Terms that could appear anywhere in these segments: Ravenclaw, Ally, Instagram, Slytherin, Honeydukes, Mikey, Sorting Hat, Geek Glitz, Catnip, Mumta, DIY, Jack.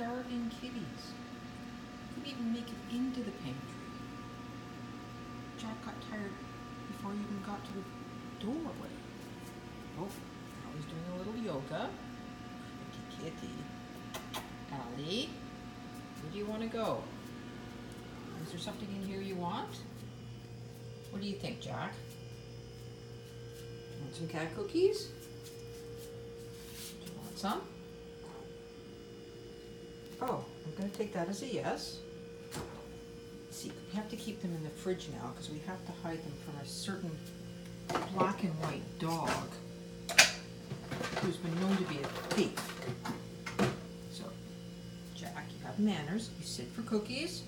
starving kitties. Couldn't even make it into the pantry. Jack got tired before he even got to the doorway. Oh, now he's doing a little yoga. Kitty, kitty. Allie, where do you want to go? Is there something in here you want? What do you think, Jack? Do you want some cat cookies? Do you want some? Oh, I'm going to take that as a yes. See, we have to keep them in the fridge now because we have to hide them from a certain black and white dog who's been known to be a thief. So, Jack, you have manners. You sit for cookies.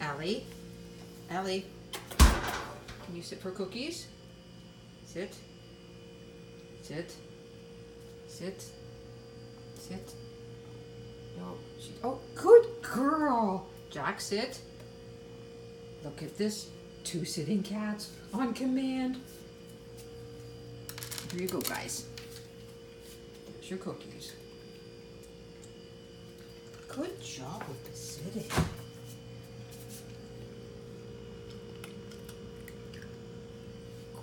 Allie, Allie, can you sit for cookies? Sit, sit, sit, sit. No, she, oh, good girl. Jack, sit. Look at this, two sitting cats on command. Here you go, guys. There's your cookies. Good job with the sitting.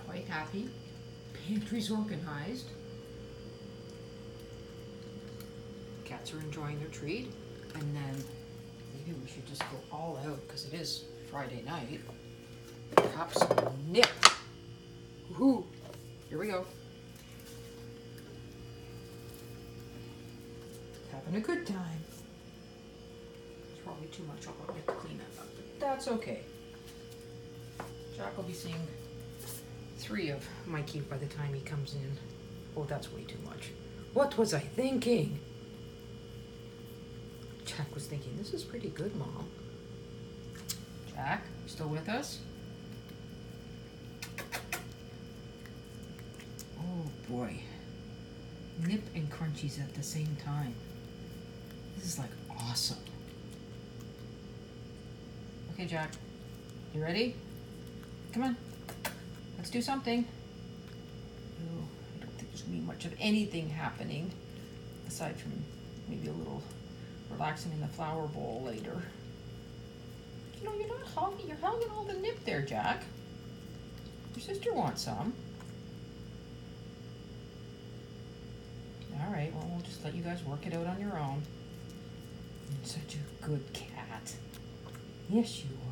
Quite happy. Pantry's organized. Cats are enjoying their treat. And then maybe we should just go all out because it is Friday night. Have some nip. Woohoo! Here we go. Having a good time. It's probably too much. I'll get to clean that up, but that's okay. Jack will be seeing three of Mikey by the time he comes in. Oh, that's way too much. What was I thinking? Jack was thinking, this is pretty good, Mom. Jack, you still with us? Oh boy, nip and crunchies at the same time. This is like awesome. Okay, Jack, you ready? Come on, let's do something. Oh, I don't think there's gonna be much of anything happening aside from maybe a little relaxing in the flour bowl later. You know, you're not hogging, you're hogging all the nip there, Jack. Your sister wants some. All right, well, we'll just let you guys work it out on your own. You're such a good cat. Yes, you are.